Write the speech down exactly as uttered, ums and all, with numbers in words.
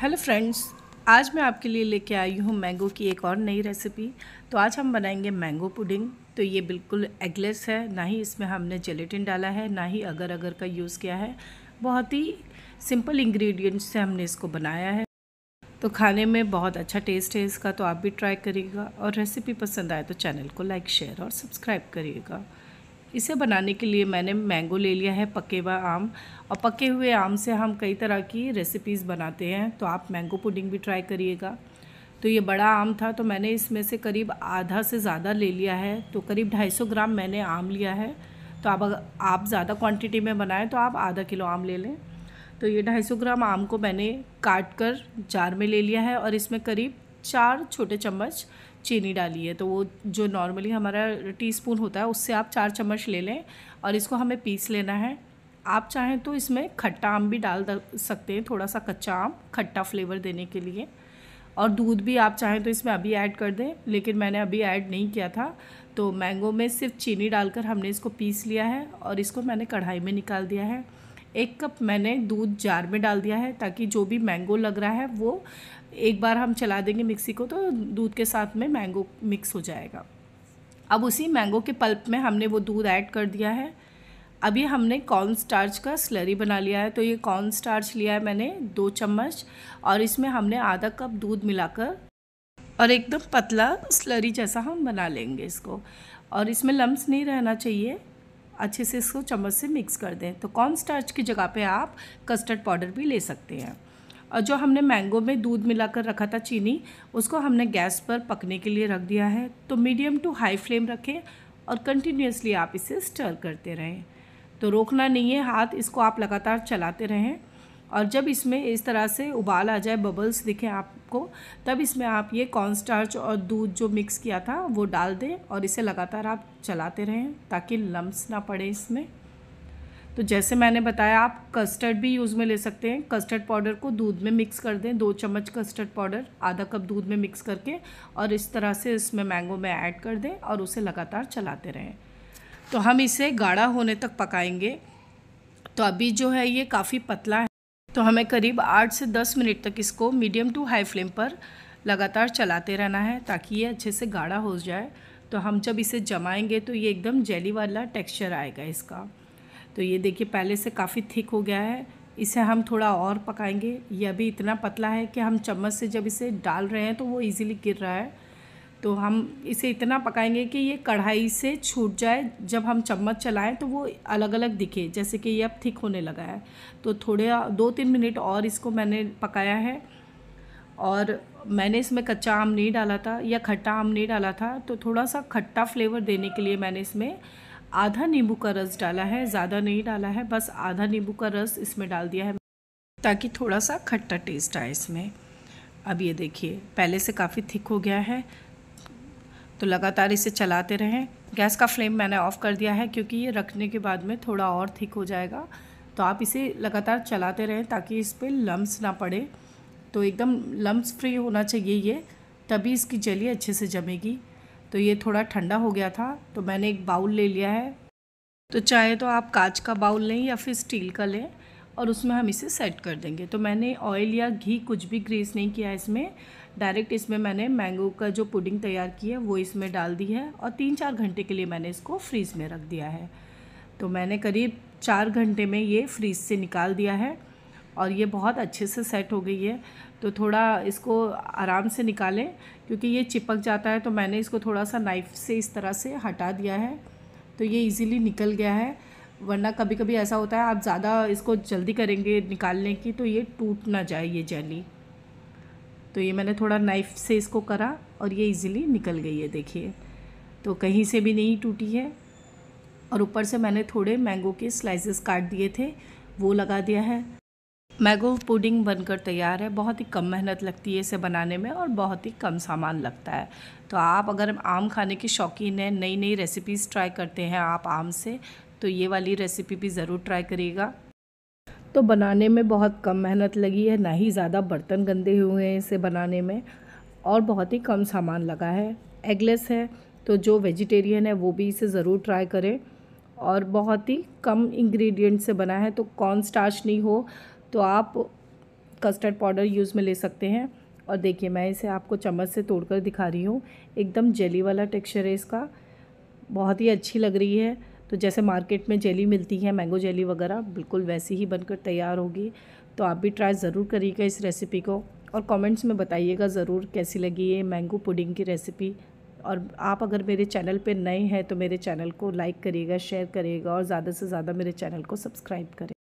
Hello friends, आज मैं आपके लिए लेके आई हूँ मैंगो की एक और नई रेसिपी। तो आज हम बनाएंगे मैंगो पुडिंग। तो ये बिल्कुल एगलेस है, ना ही इसमें हमने जेलेटिन डाला है, ना ही अगर अगर का यूज़ किया है। बहुत ही सिंपल इंग्रेडिएंट्स से हमने इसको बनाया है। तो खाने में बहुत अच्छा टेस्ट है इसका, तो आप भी ट्राई करिएगा। और रेसिपी पसंद आए तो चैनल को लाइक, शेयर और सब्सक्राइब करिएगा। इसे बनाने के लिए मैंने मैंगो ले लिया है, पके हुआ आम। और पके हुए आम से हम कई तरह की रेसिपीज़ बनाते हैं, तो आप मैंगो पुडिंग भी ट्राई करिएगा। तो ये बड़ा आम था, तो मैंने इसमें से करीब आधा से ज़्यादा ले लिया है। तो करीब ढाई सौ ग्राम मैंने आम लिया है। तो आप अगर आप ज़्यादा क्वांटिटी में बनाएं तो आप आधा किलो आम ले लें। तो ये ढाई सौ ग्राम आम को मैंने काट कर जार में ले लिया है और इसमें करीब चार छोटे चम्मच चीनी डाली है। तो वो जो नॉर्मली हमारा टीस्पून होता है, उससे आप चार चम्मच ले लें और इसको हमें पीस लेना है। आप चाहें तो इसमें खट्टा आम भी डाल सकते हैं, थोड़ा सा कच्चा आम खट्टा फ्लेवर देने के लिए। और दूध भी आप चाहें तो इसमें अभी ऐड कर दें, लेकिन मैंने अभी ऐड नहीं किया था। तो मैंगो में सिर्फ चीनी डालकर हमने इसको पीस लिया है और इसको मैंने कढ़ाई में निकाल दिया है। एक कप मैंने दूध जार में डाल दिया है, ताकि जो भी मैंगो लग रहा है वो एक बार हम चला देंगे मिक्सी को, तो दूध के साथ में मैंगो मिक्स हो जाएगा। अब उसी मैंगो के पल्प में हमने वो दूध ऐड कर दिया है। अभी हमने कॉर्न स्टार्च का स्लरी बना लिया है। तो ये कॉर्न स्टार्च लिया है मैंने दो चम्मच और इसमें हमने आधा कप दूध मिलाकर और एकदम पतला स्लरी जैसा हम बना लेंगे इसको। और इसमें लम्स नहीं रहना चाहिए, अच्छे से इसको चम्मच से मिक्स कर दें। तो कॉर्न स्टार्च की जगह पे आप कस्टर्ड पाउडर भी ले सकते हैं। और जो हमने मैंगो में दूध मिलाकर रखा था चीनी, उसको हमने गैस पर पकने के लिए रख दिया है। तो मीडियम टू हाई फ्लेम रखें और कंटिन्यूसली आप इसे स्टर करते रहें। तो रोकना नहीं है, हाथ इसको आप लगातार चलाते रहें। और जब इसमें इस तरह से उबाल आ जाए, बबल्स दिखें आपको, तब इसमें आप ये कॉर्न स्टार्च और दूध जो मिक्स किया था वो डाल दें और इसे लगातार आप चलाते रहें ताकि लम्स ना पड़े इसमें। तो जैसे मैंने बताया, आप कस्टर्ड भी यूज़ में ले सकते हैं। कस्टर्ड पाउडर को दूध में मिक्स कर दें, दो चम्मच कस्टर्ड पाउडर आधा कप दूध में मिक्स करके और इस तरह से इसमें मैंगो में ऐड कर दें और उसे लगातार चलाते रहें। तो हम इसे गाढ़ा होने तक पकाएंगे। तो अभी जो है ये काफ़ी पतला है, तो हमें करीब आठ से दस मिनट तक इसको मीडियम टू हाई फ्लेम पर लगातार चलाते रहना है ताकि ये अच्छे से गाढ़ा हो जाए। तो हम जब इसे जमाएंगे तो ये एकदम जेली वाला टेक्सचर आएगा इसका। तो ये देखिए पहले से काफ़ी थिक हो गया है, इसे हम थोड़ा और पकाएंगे। ये अभी इतना पतला है कि हम चम्मच से जब इसे डाल रहे हैं तो वो इजीली गिर रहा है। तो हम इसे इतना पकाएंगे कि ये कढ़ाई से छूट जाए। जब हम चम्मच चलाएं तो वो अलग अलग दिखे, जैसे कि ये अब थिक होने लगा है। तो थोड़े दो तीन मिनट और इसको मैंने पकाया है। और मैंने इसमें कच्चा आम नहीं डाला था या खट्टा आम नहीं डाला था, तो थोड़ा सा खट्टा फ्लेवर देने के लिए मैंने इसमें आधा नींबू का रस डाला है, ज़्यादा नहीं डाला है, बस आधा नींबू का रस इसमें डाल दिया है ताकि थोड़ा सा खट्टा टेस्ट आए इसमें। अब ये देखिए पहले से काफ़ी थिक हो गया है। तो लगातार इसे चलाते रहें। गैस का फ्लेम मैंने ऑफ़ कर दिया है क्योंकि ये रखने के बाद में थोड़ा और थिक हो जाएगा। तो आप इसे लगातार चलाते रहें ताकि इस पर लम्स ना पड़े। तो एकदम लम्स फ्री होना चाहिए ये, तभी इसकी जेली अच्छे से जमेगी। तो ये थोड़ा ठंडा हो गया था, तो मैंने एक बाउल ले लिया है। तो चाहे तो आप कांच का बाउल लें या फिर स्टील का लें और उसमें हम इसे सेट कर देंगे। तो मैंने ऑयल या घी कुछ भी ग्रीस नहीं किया इसमें, डायरेक्ट इसमें मैंने मैंगो का जो पुडिंग तैयार की है वो इसमें डाल दी है। और तीन चार घंटे के लिए मैंने इसको फ्रीज़ में रख दिया है। तो मैंने करीब चार घंटे में ये फ्रीज़ से निकाल दिया है और ये बहुत अच्छे से सेट हो गई है। तो थोड़ा इसको आराम से निकालें क्योंकि ये चिपक जाता है। तो मैंने इसको थोड़ा सा नाइफ़ से इस तरह से हटा दिया है, तो ये इजीली निकल गया है। वरना कभी कभी ऐसा होता है आप ज़्यादा इसको जल्दी करेंगे निकालने की, तो ये टूट ना जाए ये जेली। तो ये मैंने थोड़ा नाइफ़ से इसको करा और ये इजीली निकल गई है, देखिए। तो कहीं से भी नहीं टूटी है। और ऊपर से मैंने थोड़े मैंगो के स्लाइसेस काट दिए थे, वो लगा दिया है। मैंगो पुडिंग बनकर तैयार है। बहुत ही कम मेहनत लगती है इसे बनाने में और बहुत ही कम सामान लगता है। तो आप अगर आम खाने के शौकीन हैं, नई नई रेसिपीज़ ट्राई करते हैं आप आम से, तो ये वाली रेसिपी भी ज़रूर ट्राई करिएगा। तो बनाने में बहुत कम मेहनत लगी है, ना ही ज़्यादा बर्तन गंदे हुए हैं इसे बनाने में, और बहुत ही कम सामान लगा है। एगलेस है, तो जो वेजिटेरियन है वो भी इसे ज़रूर ट्राई करें। और बहुत ही कम इंग्रेडिएंट से बना है, तो कॉर्न स्टार्च नहीं हो तो आप कस्टर्ड पाउडर यूज़ में ले सकते हैं। और देखिए मैं इसे आपको चम्मच से तोड़कर दिखा रही हूँ, एकदम जेली वाला टेक्सचर है इसका, बहुत ही अच्छी लग रही है। तो जैसे मार्केट में जेली मिलती है, मैंगो जेली वगैरह, बिल्कुल वैसी ही बनकर तैयार होगी। तो आप भी ट्राई ज़रूर करिएगा इस रेसिपी को और कमेंट्स में बताइएगा ज़रूर कैसी लगी ये मैंगो पुडिंग की रेसिपी। और आप अगर मेरे चैनल पे नए हैं तो मेरे चैनल को लाइक करिएगा, शेयर करिएगा और ज़्यादा से ज़्यादा मेरे चैनल को सब्सक्राइब करें।